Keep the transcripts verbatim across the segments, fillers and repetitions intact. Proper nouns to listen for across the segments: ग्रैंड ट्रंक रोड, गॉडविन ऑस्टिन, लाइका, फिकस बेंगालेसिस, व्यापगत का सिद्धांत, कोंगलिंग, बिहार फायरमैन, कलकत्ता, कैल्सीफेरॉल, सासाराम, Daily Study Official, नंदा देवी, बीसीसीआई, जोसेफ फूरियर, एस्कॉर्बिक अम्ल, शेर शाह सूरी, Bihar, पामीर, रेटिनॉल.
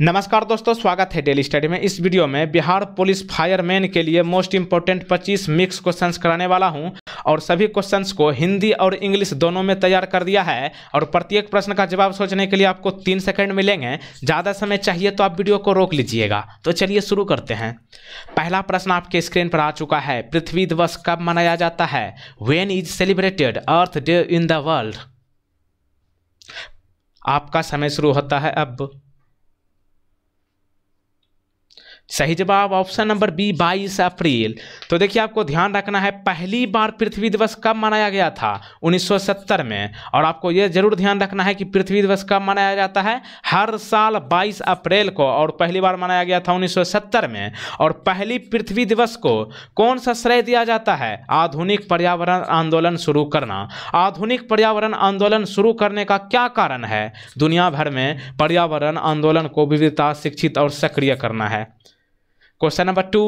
नमस्कार दोस्तों, स्वागत है डेली स्टडी में। इस वीडियो में बिहार पुलिस फायरमैन के लिए मोस्ट इम्पोर्टेंट पच्चीस मिक्स क्वेश्चंस कराने वाला हूं और सभी क्वेश्चंस को हिंदी और इंग्लिश दोनों में तैयार कर दिया है और प्रत्येक प्रश्न का जवाब सोचने के लिए आपको तीन सेकंड मिलेंगे। ज़्यादा समय चाहिए तो आप वीडियो को रोक लीजिएगा। तो चलिए शुरू करते हैं। पहला प्रश्न आपके स्क्रीन पर आ चुका है। पृथ्वी दिवस कब मनाया जाता है? When is celebrated earth day in the world. आपका समय शुरू होता है अब। सही जवाब ऑप्शन नंबर बी बाईस अप्रैल। तो देखिए, आपको ध्यान रखना है पहली बार पृथ्वी दिवस कब मनाया गया था उन्नीस सौ सत्तर में, और आपको यह जरूर ध्यान रखना है कि पृथ्वी दिवस कब मनाया जाता है हर साल बाईस अप्रैल को, और पहली बार मनाया गया था उन्नीस सौ सत्तर में। और पहली पृथ्वी दिवस को कौन सा श्रेय दिया जाता है? आधुनिक पर्यावरण आंदोलन शुरू करना। आधुनिक पर्यावरण आंदोलन शुरू करने का क्या कारण है? दुनिया भर में पर्यावरण आंदोलन को विविधता, शिक्षित और सक्रिय करना है। क्वेश्चन नंबर टू,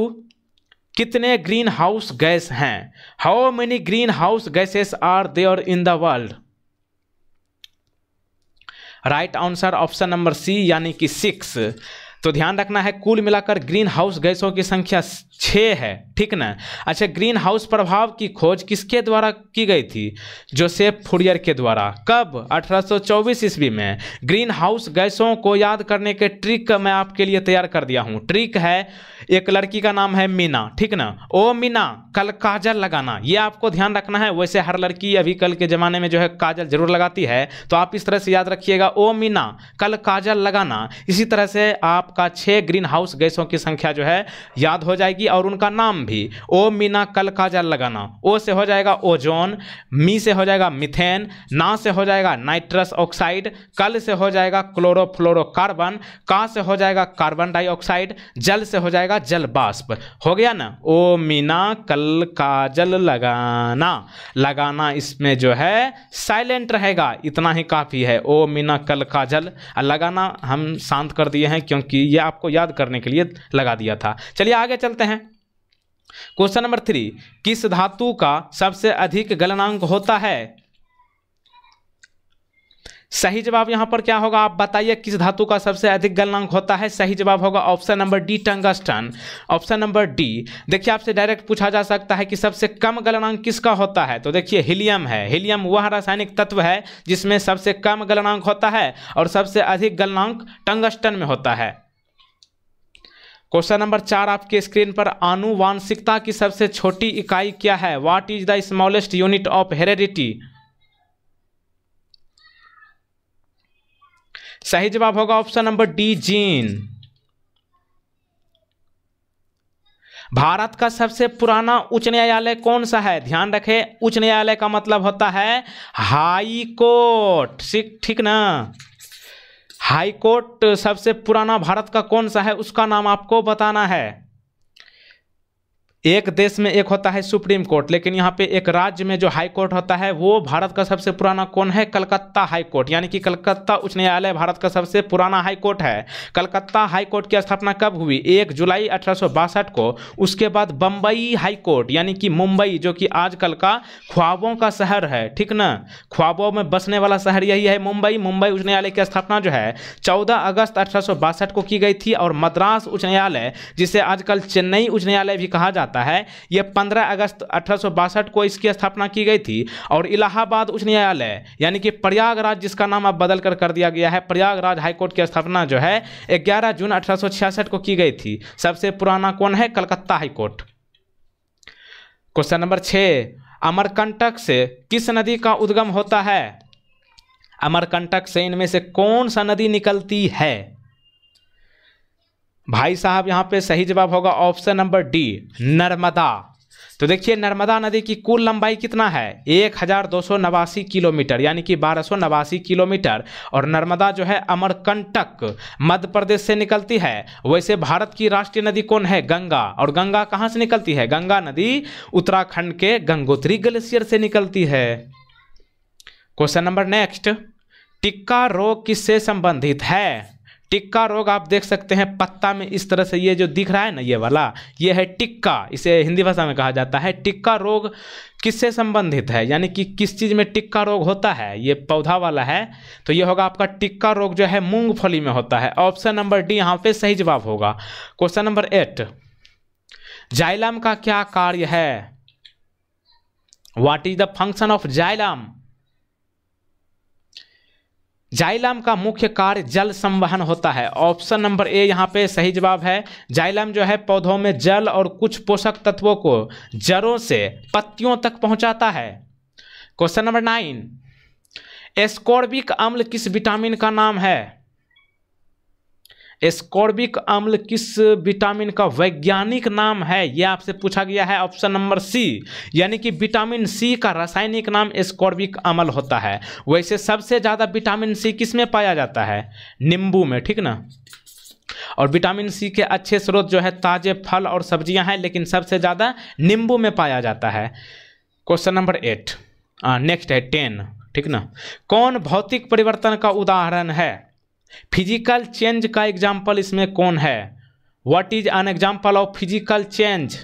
कितने ग्रीन हाउस गैस हैं? How many green house gases are there in the world. Right answer option number C यानी कि सिक्स। तो ध्यान रखना है कुल मिलाकर ग्रीन हाउस गैसों की संख्या छः है, ठीक ना। अच्छा, ग्रीन हाउस प्रभाव की खोज किसके द्वारा की गई थी? जोसेफ फूरियर के द्वारा। कब? अठारह सौ चौबीस ईस्वी में। ग्रीन हाउस गैसों को याद करने के ट्रिक मैं आपके लिए तैयार कर दिया हूँ। ट्रिक है, एक लड़की का नाम है मीना, ठीक ना। ओ मीना, कल काजल लगाना, ये आपको ध्यान रखना है। वैसे हर लड़की अभी कल के ज़माने में जो है काजल जरूर लगाती है, तो आप इस तरह से याद रखिएगा, ओ मीना कल काजल लगाना। इसी तरह से आप आपका छह ग्रीन हाउस गैसों की संख्या जो है याद हो जाएगी और उनका नाम भी। ओ मीना कल काजल लगाना, ओ से हो जाएगा ओजोन, मी से हो जाएगा मिथेन, ना से हो जाएगा नाइट्रस ऑक्साइड, कल से हो जाएगा क्लोरोफ्लोरोकार्बन, का से हो जाएगा कार्बन डाइऑक्साइड, जल से हो जाएगा जल बाष्प। हो गया ना। ओ मीना कल काजल लगाना, लगाना इसमें जो है साइलेंट रहेगा, इतना ही काफी है। ओ मीना कल काजल लगाना हम शांत कर दिए हैं क्योंकि कि यह आपको याद करने के लिए लगा दिया था। चलिए आगे चलते हैं। क्वेश्चन नंबर थ्री, किस धातु का सबसे अधिक गलनांक होता है? सही जवाब यहां पर क्या होगा? आप बताइए, किस धातु का सबसे अधिक गलनांक होता है? सही जवाब होगा option number D tungsten. Option number D. देखिए, आपसे डायरेक्ट पूछा जा सकता है कि सबसे कम गलनांक किसका होता है, तो देखिए हीलियम है। हीलियम वह रासायनिक तत्व है जिसमें सबसे कम गलनांक होता है, और सबसे अधिक गलनांक टंगस्टन में होता है। क्वेश्चन नंबर चार आपके स्क्रीन पर, आनुवांशिकता की सबसे छोटी इकाई क्या है? What is the smallest unit of heredity. सही जवाब होगा option number D gene. Bharat का सबसे पुराना उच्च न्यायालय कौन सा है? ध्यान रखें, उच्च न्यायालय का मतलब होता है हाई कोर्ट, ठीक ना। हाई कोर्ट सबसे पुराना भारत का कौन सा है, उसका नाम आपको बताना है। एक देश में एक होता है सुप्रीम कोर्ट, लेकिन यहाँ पे एक राज्य में जो हाई कोर्ट होता है वो भारत का सबसे पुराना कौन है? कलकत्ता हाई कोर्ट, यानी कि कलकत्ता उच्च न्यायालय भारत का सबसे पुराना हाई कोर्ट है। कलकत्ता हाई कोर्ट की स्थापना कब हुई? एक जुलाई अठारह सौ बासठ को। उसके बाद बम्बई हाई कोर्ट, यानी कि मुंबई, जो कि आजकल का ख्वाबों का शहर है, ठीक ना। ख्वाबों में बसने वाला शहर यही है मुंबई। मुंबई उच्च न्यायालय की स्थापना जो है चौदह अगस्त अठारह सौ बासठ को की गई थी। और मद्रास उच्च न्यायालय, जिसे आजकल चेन्नई उच्च न्यायालय भी कहा जाता है, यह पंद्रह अगस्त अठारह सौ बासठ को इसकी स्थापना की गई थी। और इलाहाबाद उच्च न्यायालय, यानी कि प्रयागराज, जिसका नाम अब बदल कर कर दिया गया है प्रयागराज हाईकोर्ट की स्थापना जो है ग्यारह जून अठारह सौ छियासठ को की गई थी। सबसे पुराना कौन है? कलकत्ता हाईकोर्ट। क्वेश्चन नंबर छह, अमरकंटक से किस नदी का उद्गम होता है? अमरकंटक से इनमें से कौन सा नदी निकलती है? भाई साहब, यहाँ पे सही जवाब होगा ऑप्शन नंबर डी नर्मदा। तो देखिए, नर्मदा नदी की कुल लंबाई कितना है? एक हज़ार दो सौ नवासी किलोमीटर, यानी कि बारह सौ नवासी किलोमीटर। और नर्मदा जो है अमरकंटक मध्य प्रदेश से निकलती है। वैसे भारत की राष्ट्रीय नदी कौन है? गंगा। और गंगा कहाँ से निकलती है? गंगा नदी उत्तराखंड के गंगोत्री ग्लेशियर से निकलती है। क्वेश्चन नंबर नेक्स्ट, टिक्का रोग किससे संबंधित है? टिक्का रोग आप देख सकते हैं पत्ता में इस तरह से ये जो दिख रहा है ना, ये वाला, ये है टिक्का, इसे हिंदी भाषा में कहा जाता है। टिक्का रोग किससे संबंधित है, यानी कि किस चीज़ में टिक्का रोग होता है, ये पौधा वाला है, तो ये होगा आपका टिक्का रोग जो है मूंगफली में होता है। ऑप्शन नंबर डी यहाँ पे सही जवाब होगा। क्वेश्चन नंबर एट, जाइलम का क्या कार्य है, what is the function of xylem. Xylem का मुख्य कार्य जल संवहन होता है। ऑप्शन नंबर ए यहाँ पे सही जवाब है। जाइलम जो है पौधों में जल और कुछ पोषक तत्वों को जड़ों से पत्तियों तक पहुंचाता है। क्वेश्चन नंबर नाइन, एस्कॉर्बिक अम्ल किस विटामिन का नाम है। एस्कॉर्बिक अम्ल किस विटामिन का वैज्ञानिक नाम है, यह आपसे पूछा गया है। ऑप्शन नंबर सी, यानी कि विटामिन सी का रासायनिक नाम एस्कॉर्बिक अम्ल होता है। वैसे सबसे ज़्यादा विटामिन सी किस में पाया जाता है, नींबू में, ठीक ना, और विटामिन सी के अच्छे स्रोत जो है ताज़े फल और सब्जियां हैं, लेकिन सबसे ज़्यादा नींबू में पाया जाता है। क्वेश्चन नंबर एट, नेक्स्ट है टेन, ठीक ना, कौन भौतिक परिवर्तन का उदाहरण है, फिजिकल चेंज का एग्जाम्पल इसमें कौन है, what is an example of physical change.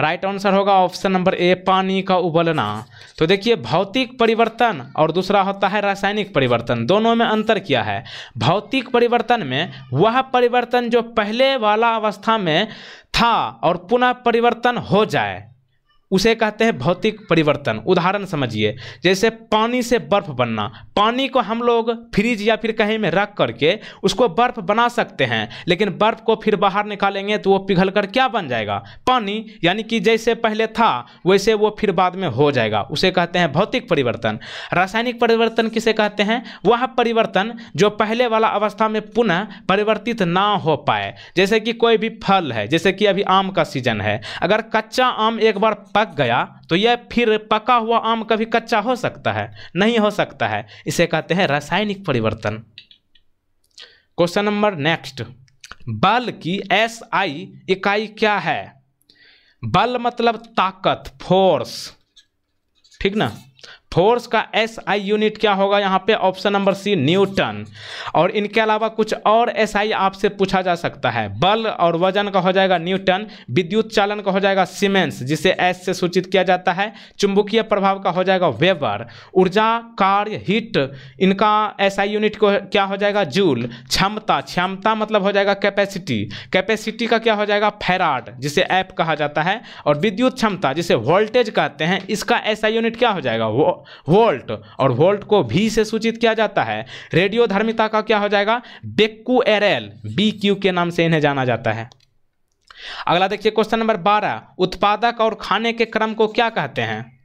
Right answer होगा ऑप्शन नंबर ए, पानी का उबलना। तो देखिए भौतिक परिवर्तन और दूसरा होता है रासायनिक परिवर्तन, दोनों में अंतर क्या है। भौतिक परिवर्तन में वह परिवर्तन जो पहले वाला अवस्था में था और पुनः परिवर्तन हो जाए उसे कहते हैं भौतिक परिवर्तन। उदाहरण समझिए, जैसे पानी से बर्फ़ बनना, पानी को हम लोग फ्रिज या फिर कहीं में रख करके उसको बर्फ़ बना सकते हैं, लेकिन बर्फ़ को फिर बाहर निकालेंगे तो वो पिघल कर क्या बन जाएगा, पानी। यानी कि जैसे पहले था वैसे वो फिर बाद में हो जाएगा, उसे कहते हैं भौतिक परिवर्तन। रासायनिक परिवर्तन किसे कहते हैं, वह परिवर्तन जो पहले वाला अवस्था में पुनः परिवर्तित ना हो पाए। जैसे कि कोई भी फल है, जैसे कि अभी आम का सीजन है, अगर कच्चा आम एक बार पक गया तो यह फिर पका हुआ आम कभी कच्चा हो सकता है, नहीं हो सकता है, इसे कहते हैं रासायनिक परिवर्तन। क्वेश्चन नंबर नेक्स्ट, बल की एस आई इकाई क्या है। बल मतलब ताकत, फोर्स, ठीक ना, फोर्स का एस आई यूनिट क्या होगा यहाँ पे, ऑप्शन नंबर सी न्यूटन। और इनके अलावा कुछ और एस आई आपसे पूछा जा सकता है। बल और वजन का हो जाएगा न्यूटन, विद्युत चालन का हो जाएगा सीमेंस जिसे एस से सूचित किया जाता है, चुंबकीय प्रभाव का हो जाएगा वेबर, ऊर्जा कार्य हीट, इनका एस आई यूनिट को क्या हो जाएगा जूल, क्षमता, क्षमता मतलब हो जाएगा कैपेसिटी, कैपेसिटी का क्या हो जाएगा फैराड जिसे एफ कहा जाता है, और विद्युत क्षमता जिसे वोल्टेज कहते हैं इसका एस आई यूनिट क्या हो जाएगा वोल्ट, और वोल्ट को भी से सूचित किया जाता है। रेडियोधर्मिता का क्या हो जाएगा बेक्यूएरल, बीक्यू के नाम से इन्हें जाना जाता है। अगला देखिए क्वेश्चन नंबर बारह, उत्पादक और खाने के क्रम को क्या कहते हैं।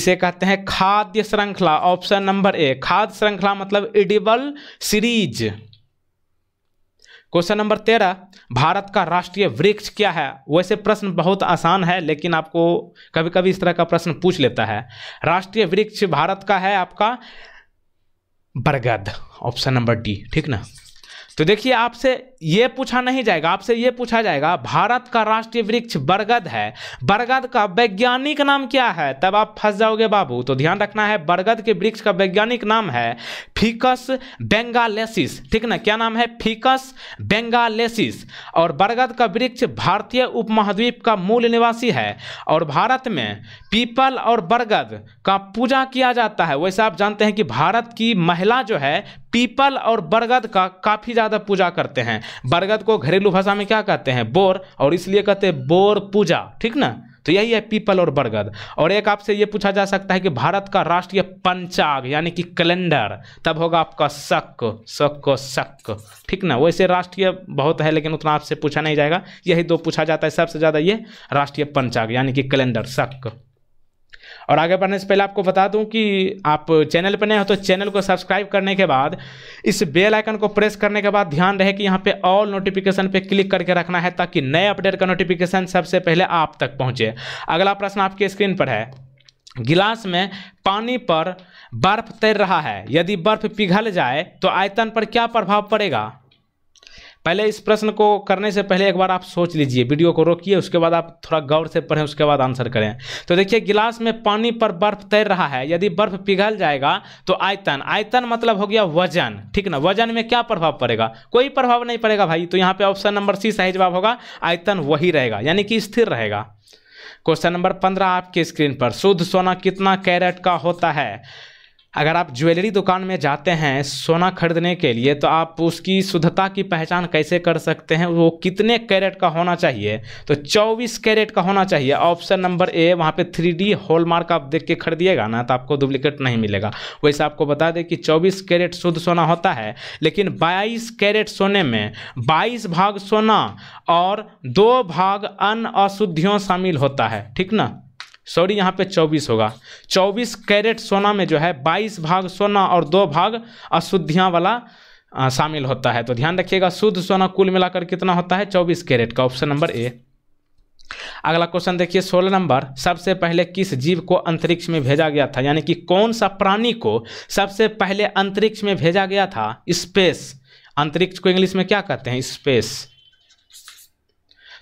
इसे कहते हैं खाद्य श्रृंखला। ऑप्शन नंबर ए, खाद्य श्रृंखला मतलब एडिबल सीरीज। क्वेश्चन नंबर तेरह, भारत का राष्ट्रीय वृक्ष क्या है। वैसे प्रश्न बहुत आसान है, लेकिन आपको कभी कभी इस तरह का प्रश्न पूछ लेता है। राष्ट्रीय वृक्ष भारत का है आपका बरगद, ऑप्शन नंबर डी, ठीक ना। तो देखिए आपसे ये पूछा नहीं जाएगा, आपसे ये पूछा जाएगा भारत का राष्ट्रीय वृक्ष बरगद है, बरगद का वैज्ञानिक नाम क्या है, तब आप फंस जाओगे बाबू। तो ध्यान रखना है, बरगद के वृक्ष का वैज्ञानिक नाम है फिकस बेंगालेसिस, ठीक ना, क्या नाम है, फिकस बेंगालेसिस। और बरगद का वृक्ष भारतीय उपमहाद्वीप का मूल निवासी है, और भारत में पीपल और बरगद का पूजा किया जाता है। वैसे आप जानते हैं कि भारत की महिला जो है पीपल और बरगद का काफ़ी ज़्यादा पूजा करते हैं। बरगद को घरेलू भाषा में क्या कहते हैं, बोर, और इसलिए कहते हैं बोर पूजा, ठीक ना। तो यही है पीपल और बरगद। और एक आपसे ये पूछा जा सकता है कि भारत का राष्ट्रीय पंचाग यानी कि कैलेंडर, तब होगा आपका शक, शक शक, ठीक ना। वैसे राष्ट्रीय बहुत है लेकिन उतना आपसे पूछा नहीं जाएगा, यही दो पूछा जाता है सबसे ज़्यादा, ये राष्ट्रीय पंचाग यानी कि कैलेंडर, शक। और आगे बढ़ने से पहले आपको बता दूं कि आप चैनल पर नए हो तो चैनल को सब्सक्राइब करने के बाद इस बेल आइकन को प्रेस करने के बाद ध्यान रहे कि यहाँ पे ऑल नोटिफिकेशन पे क्लिक करके रखना है, ताकि नए अपडेट का नोटिफिकेशन सबसे पहले आप तक पहुँचे। अगला प्रश्न आपके स्क्रीन पर है, गिलास में पानी पर बर्फ तैर रहा है, यदि बर्फ पिघल जाए तो आयतन पर क्या प्रभाव पड़ेगा। पहले इस प्रश्न को करने से पहले एक बार आप सोच लीजिए, वीडियो को रोकिए, उसके बाद आप थोड़ा गौर से पढ़ें, उसके बाद आंसर करें। तो देखिए गिलास में पानी पर बर्फ तैर रहा है, यदि बर्फ पिघल जाएगा तो आयतन, आयतन मतलब हो गया वजन, ठीक ना, वजन में क्या प्रभाव पड़ेगा? कोई प्रभाव नहीं पड़ेगा भाई। तो यहाँ पे ऑप्शन नंबर सी सही जवाब होगा, आयतन वही रहेगा यानी कि स्थिर रहेगा। क्वेश्चन नंबर पंद्रह आपके स्क्रीन पर, शुद्ध सोना कितना कैरेट का होता है? अगर आप ज्वेलरी दुकान में जाते हैं सोना खरीदने के लिए तो आप उसकी शुद्धता की पहचान कैसे कर सकते हैं? वो कितने कैरेट का होना चाहिए? तो चौबीस कैरेट का होना चाहिए। ऑप्शन नंबर ए, वहाँ पे थ्री डी हॉलमार्क आप देख के खरीदिएगा ना तो आपको डुप्लीकेट नहीं मिलेगा। वैसे आपको बता दें कि चौबीस कैरेट शुद्ध सोना होता है, लेकिन बाईस कैरेट सोने में बाईस भाग सोना और दो भाग अन्य अशुद्धियों शामिल होता है, ठीक ना, सॉरी यहाँ पे चौबीस होगा। चौबीस कैरेट सोना में जो है बाईस भाग सोना और दो भाग अशुद्धियाँ वाला शामिल होता है। तो ध्यान रखिएगा शुद्ध सोना कुल मिलाकर कितना होता है? चौबीस कैरेट का, ऑप्शन नंबर ए। अगला क्वेश्चन देखिए सोलह नंबर, सबसे पहले किस जीव को अंतरिक्ष में भेजा गया था? यानी कि कौन सा प्राणी को सबसे पहले अंतरिक्ष में भेजा गया था? स्पेस, अंतरिक्ष को इंग्लिश में क्या कहते हैं? स्पेस।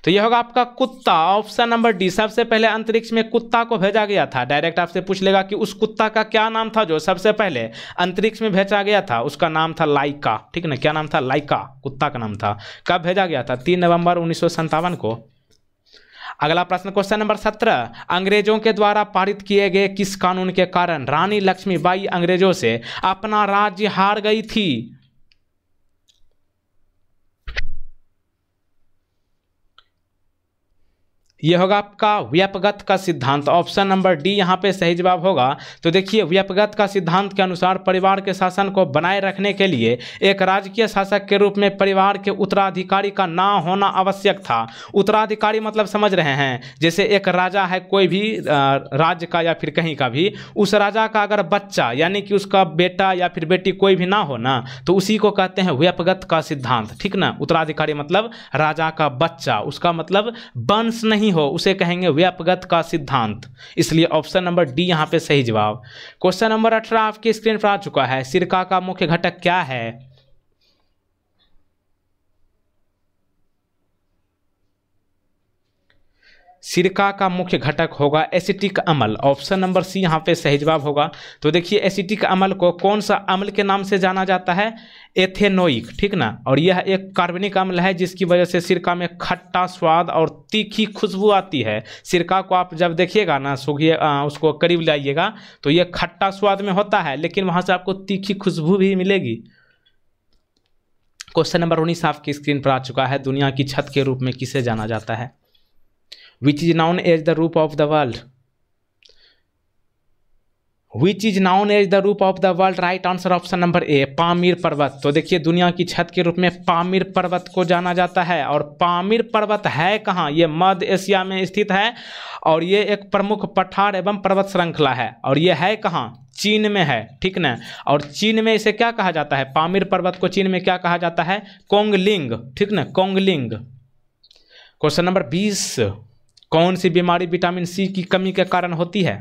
तो यह होगा आपका कुत्ता, ऑप्शन नंबर डी। सबसे पहले अंतरिक्ष में कुत्ता को भेजा गया था। डायरेक्ट आपसे पूछ लेगा कि उस कुत्ता का क्या नाम था जो सबसे पहले अंतरिक्ष में भेजा गया था? उसका नाम था लाइका, ठीक ना, क्या नाम था? लाइका, कुत्ता का नाम था। कब भेजा गया था? तीन नवंबर उन्नीस सौ संतावन को। अगला प्रश्न क्वेश्चन नंबर सत्रह, अंग्रेजों के द्वारा पारित किए गए किस कानून के कारण रानी लक्ष्मीबाई अंग्रेजों से अपना राज्य हार गई थी? यह होगा आपका व्यापगत का सिद्धांत, ऑप्शन नंबर डी यहाँ पे सही जवाब होगा। तो देखिए व्यापगत का सिद्धांत के अनुसार परिवार के शासन को बनाए रखने के लिए एक राजकीय शासक के रूप में परिवार के उत्तराधिकारी का ना होना आवश्यक था। उत्तराधिकारी मतलब समझ रहे हैं, जैसे एक राजा है कोई भी राज्य का या फिर कहीं का भी, उस राजा का अगर बच्चा यानी कि उसका बेटा या फिर बेटी कोई भी ना हो ना तो उसी को कहते हैं व्यापगत का सिद्धांत, ठीक ना। उत्तराधिकारी मतलब राजा का बच्चा, उसका मतलब वंश नहीं हो, उसे कहेंगे व्यापगत का सिद्धांत, इसलिए ऑप्शन नंबर डी यहां पे सही जवाब। क्वेश्चन नंबर अठारह आपके स्क्रीन पर आ चुका है, सिरका का मुख्य घटक क्या है? सिरका का मुख्य घटक होगा एसिटिक अम्ल, ऑप्शन नंबर सी यहाँ पे सही जवाब होगा। तो देखिए एसिटिक अम्ल को कौन सा अम्ल के नाम से जाना जाता है? एथेनोइक, ठीक ना, और यह एक कार्बनिक अम्ल है जिसकी वजह से सिरका में खट्टा स्वाद और तीखी खुशबू आती है। सिरका को आप जब देखिएगा ना सूखिए, उसको करीब लाइएगा तो यह खट्टा स्वाद में होता है, लेकिन वहाँ से आपको तीखी खुशबू भी मिलेगी। क्वेश्चन नंबर उन्नीस आपकी स्क्रीन पर आ चुका है, दुनिया की छत के रूप में किसे जाना जाता है? Which is known as the roof of the world? Which is known as the roof of the world? Right answer option number A, पामीर पर्वत। तो देखिए दुनिया की छत के रूप में पामीर पर्वत को जाना जाता है, और पामीर पर्वत है कहाँ? ये मध्य एशिया में स्थित है, और ये एक प्रमुख पठार एवं पर्वत श्रृंखला है, और ये है कहाँ? चीन में है, ठीक ना, और चीन में इसे क्या कहा जाता है? पामीर पर्वत को चीन में क्या कहा जाता है? कोंगलिंग, ठीक ना, कोंगलिंग। क्वेश्चन नंबर बीस, कौन सी बीमारी विटामिन सी की कमी के कारण होती है?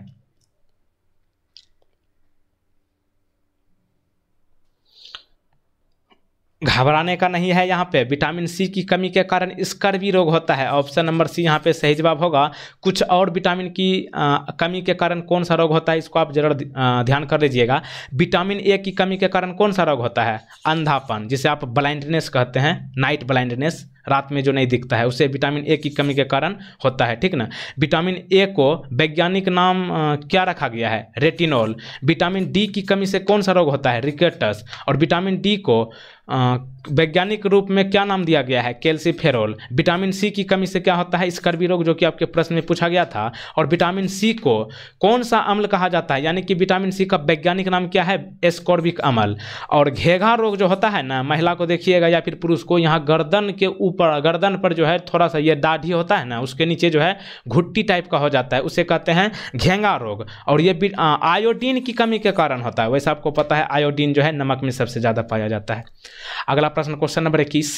घबराने का नहीं है, यहाँ पे विटामिन सी की कमी के कारण स्कर्वी रोग होता है, ऑप्शन नंबर सी यहाँ पे सही जवाब होगा। कुछ और विटामिन की आ, कमी के कारण कौन सा रोग होता है, इसको आप जरूर ध्यान कर लीजिएगा। विटामिन ए की कमी के कारण कौन सा रोग होता है? अंधापन, जिसे आप ब्लाइंडनेस कहते हैं, नाइट ब्लाइंडनेस, रात में जो नहीं दिखता है, उसे विटामिन ए की कमी के कारण होता है, ठीक ना। विटामिन ए को वैज्ञानिक नाम आ, क्या रखा गया है? रेटिनॉल। विटामिन डी की कमी से कौन सा रोग होता है? रिकेटस। और विटामिन डी को वैज्ञानिक रूप में क्या नाम दिया गया है? कैल्सीफेरॉल। विटामिन सी की कमी से क्या होता है? स्कर्वी रोग, जो कि आपके प्रश्न में पूछा गया था। और विटामिन सी को कौन सा अम्ल कहा जाता है? यानी कि विटामिन सी का वैज्ञानिक नाम क्या है? एस्कॉर्बिक अम्ल। और घेघा रोग जो होता है ना, महिला को देखिएगा या फिर पुरुष को, यहाँ गर्दन के ऊपर, गर्दन पर जो है थोड़ा सा ये दाढ़ी होता है ना, उसके नीचे जो है घुट्टी टाइप का हो जाता है, उसे कहते हैं घेघा रोग। और ये आयोडीन की कमी के कारण होता है। वैसे आपको पता है आयोडीन जो है नमक में सबसे ज़्यादा पाया जाता है। अगला प्रश्न क्वेश्चन नंबर इक्कीस,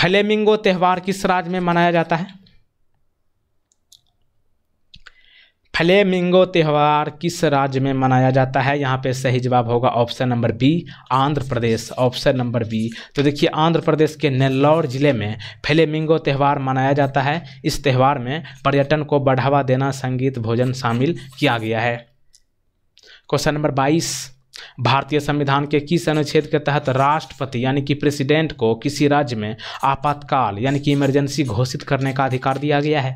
फ्लेमिंगो त्यौहार किस राज्य में मनाया जाता है? फ्लेमिंगो त्यौहार किस राज्य में मनाया जाता है? यहाँ पे सही जवाब होगा option number B Andhra Pradesh, option number B. तो देखिए आंध्र प्रदेश के नेल्लोर जिले में फ्लेमिंगो त्यौहार मनाया जाता है। इस त्यौहार में पर्यटन को बढ़ावा देना, संगीत, भोजन शामिल किया गया है। क्वेश्चन नंबर बाईस, भारतीय संविधान के किस अनुच्छेद के तहत राष्ट्रपति यानी कि प्रेसिडेंट को किसी राज्य में आपातकाल यानी कि इमरजेंसी घोषित करने का अधिकार दिया गया है?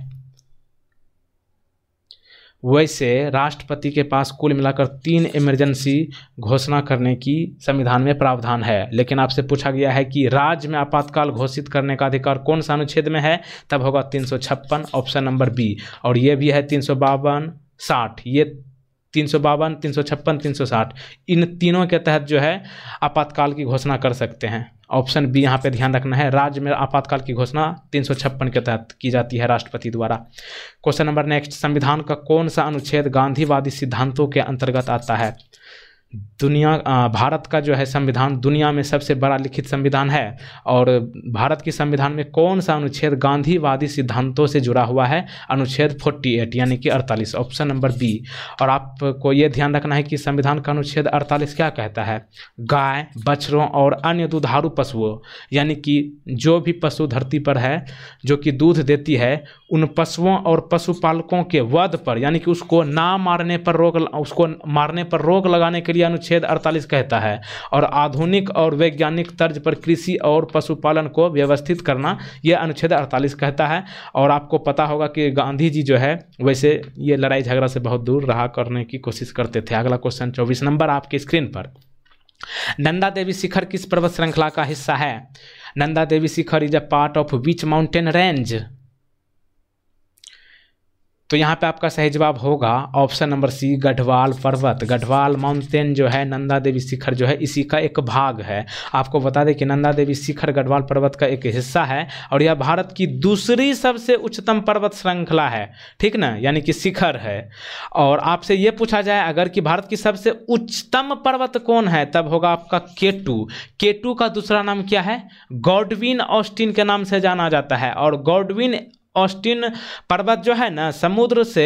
वैसे राष्ट्रपति के पास कुल मिलाकर तीन इमरजेंसी घोषणा करने की संविधान में प्रावधान है, लेकिन आपसे पूछा गया है कि राज्य में आपातकाल घोषित करने का अधिकार कौन सा अनुच्छेद में है, तब होगा तीन सौ छप्पन, ऑप्शन नंबर बी। और ये भी है तीन सौ बावन साठ, ये तीन सौ बावन, तीन सौ छप्पन, तीन सौ साठ, इन तीनों के तहत जो है आपातकाल की घोषणा कर सकते हैं। ऑप्शन बी यहाँ पे ध्यान रखना है, राज्य में आपातकाल की घोषणा तीन सौ छप्पन के तहत की जाती है राष्ट्रपति द्वारा। क्वेश्चन नंबर नेक्स्ट, संविधान का कौन सा अनुच्छेद गांधीवादी सिद्धांतों के अंतर्गत आता है? दुनिया भारत का जो है संविधान दुनिया में सबसे बड़ा लिखित संविधान है, और भारत के संविधान में कौन सा अनुच्छेद गांधीवादी सिद्धांतों से जुड़ा हुआ है? अनुच्छेद अड़तालीस यानी कि अड़तालीस, ऑप्शन नंबर बी। और आपको ये ध्यान रखना है कि संविधान का अनुच्छेद अड़तालीस क्या कहता है? गाय, बछड़ों और अन्य दुधारू पशुओं यानी कि जो भी पशु धरती पर है जो कि दूध देती है, उन पशुओं और पशुपालकों के वध पर यानी कि उसको ना मारने पर रोक, उसको मारने पर रोक लगाने के लिए अनुच्छेद अड़तालीस कहता है। और आधुनिक और वैज्ञानिक तर्ज पर कृषि और पशुपालन को व्यवस्थित करना, यह अनुच्छेद अड़तालीस कहता है। और आपको पता होगा कि गांधी जी जो है वैसे ये लड़ाई झगड़ा से बहुत दूर रहा करने की कोशिश करते थे। अगला क्वेश्चन चौबीस नंबर आपके स्क्रीन पर, नंदा देवी शिखर किस पर्वत श्रृंखला का हिस्सा है? नंदा देवी शिखर is a part of which mountain range? तो यहाँ पे आपका सही जवाब होगा ऑप्शन नंबर सी गढ़वाल पर्वत। गढ़वाल माउंटेन जो है नंदा देवी शिखर जो है इसी का एक भाग है। आपको बता दें कि नंदा देवी शिखर गढ़वाल पर्वत का एक हिस्सा है और यह भारत की दूसरी सबसे उच्चतम पर्वत श्रृंखला है, ठीक ना, यानी कि शिखर है। और आपसे ये पूछा जाए अगर कि भारत की सबसे उच्चतम पर्वत कौन है, तब होगा आपका केटू। केटू का दूसरा नाम क्या है? गॉडविन ऑस्टिन के नाम से जाना जाता है। और गॉडविन ऑस्टिन पर्वत जो है ना समुद्र से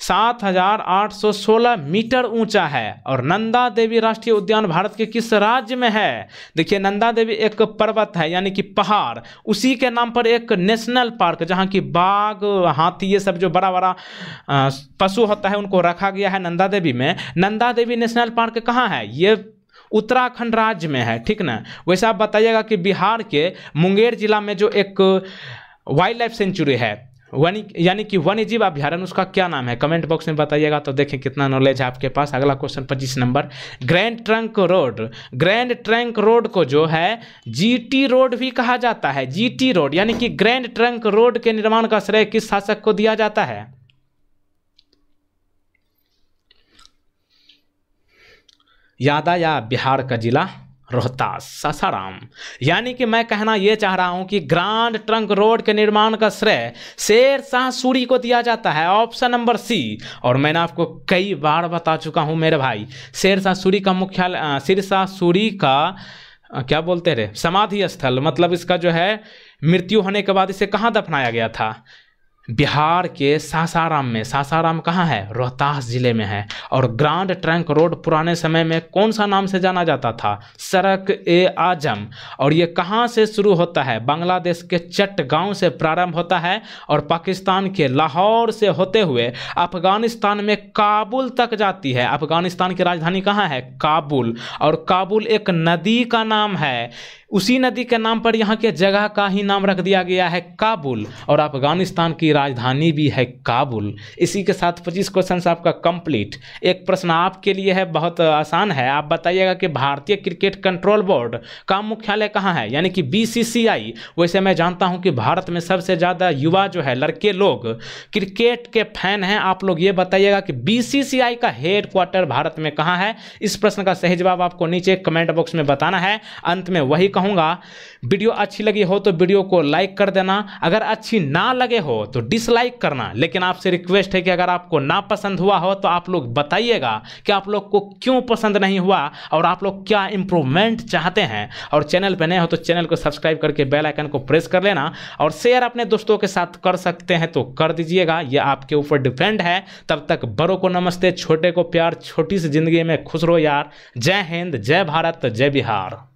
सात हज़ार आठ सौ सोलह मीटर ऊंचा है। और नंदा देवी राष्ट्रीय उद्यान भारत के किस राज्य में है? देखिए नंदा देवी एक पर्वत है यानी कि पहाड़, उसी के नाम पर एक नेशनल पार्क जहां की बाघ, हाथी, ये सब जो बड़ा बड़ा पशु होता है उनको रखा गया है नंदा देवी में। नंदा देवी नेशनल पार्क कहाँ है? ये उत्तराखंड राज्य में है, ठीक ना। वैसे आप बताइएगा कि बिहार के मुंगेर जिला में जो एक वाइल्ड लाइफ सेंचुरी है यानी कि वन्य जीव अभ्यारण्य, उसका क्या नाम है? कमेंट बॉक्स में बताइएगा तो देखें कितना नॉलेज है आपके पास। अगला क्वेश्चन पच्चीस नंबर, ग्रैंड ट्रंक रोड, ग्रैंड ट्रंक रोड को जो है जीटी रोड भी कहा जाता है। जीटी रोड यानी कि ग्रैंड ट्रंक रोड के निर्माण का श्रेय किस शासक को दिया जाता है? याद आया? बिहार का जिला रोहतास, सासाराम। यानी कि मैं कहना यह चाह रहा हूं कि ग्रैंड ट्रंक रोड के निर्माण का श्रेय शेर शाह सूरी को दिया जाता है, ऑप्शन नंबर सी। और मैंने आपको कई बार बता चुका हूं मेरे भाई, शेर शाह सूरी का मुख्यालय, शेर शाह सूरी का क्या बोलते रहे, समाधि स्थल, मतलब इसका जो है मृत्यु होने के बाद इसे कहाँ दफनाया गया था? बिहार के सासाराम में। सासाराम कहाँ है? रोहतास जिले में है। और ग्रैंड ट्रंक रोड पुराने समय में कौन सा नाम से जाना जाता था? सड़क ए आजम। और ये कहाँ से शुरू होता है? बांग्लादेश के चट्टगांव से प्रारंभ होता है और पाकिस्तान के लाहौर से होते हुए अफगानिस्तान में काबुल तक जाती है। अफगानिस्तान की राजधानी कहाँ है? काबुल। और काबुल एक नदी का नाम है, उसी नदी के नाम पर यहाँ के जगह का ही नाम रख दिया गया है काबुल। और अफगानिस्तान की राजधानी भी है काबुल। इसी के साथ पच्चीस क्वेश्चन आपका कंप्लीट। एक प्रश्न आपके लिए है, बहुत आसान है, आप बताइएगा कि भारतीय क्रिकेट कंट्रोल बोर्ड का मुख्यालय कहाँ है यानी कि बीसीसीआई। वैसे मैं जानता हूँ कि भारत में सबसे ज़्यादा युवा जो है लड़के लोग क्रिकेट के फैन हैं। आप लोग ये बताइएगा कि बीसीसीआई का हेड क्वार्टर भारत में कहाँ है। इस प्रश्न का सही जवाब आपको नीचे कमेंट बॉक्स में बताना है। अंत में वही कहूँगा, वीडियो अच्छी लगी हो तो वीडियो को लाइक कर देना, अगर अच्छी ना लगे हो तो डिसलाइक करना। लेकिन आपसे रिक्वेस्ट है कि अगर आपको ना पसंद हुआ हो तो आप लोग बताइएगा कि आप लोग को क्यों पसंद नहीं हुआ और आप लोग क्या इम्प्रूवमेंट चाहते हैं। और चैनल पे नए हो तो चैनल को सब्सक्राइब करके बेल आइकन को प्रेस कर लेना और शेयर अपने दोस्तों के साथ कर सकते हैं तो कर दीजिएगा, ये आपके ऊपर डिपेंड है। तब तक बड़ों को नमस्ते, छोटे को प्यार, छोटी सी जिंदगी में खुश रहो यार। जय हिंद, जय भारत, जय बिहार।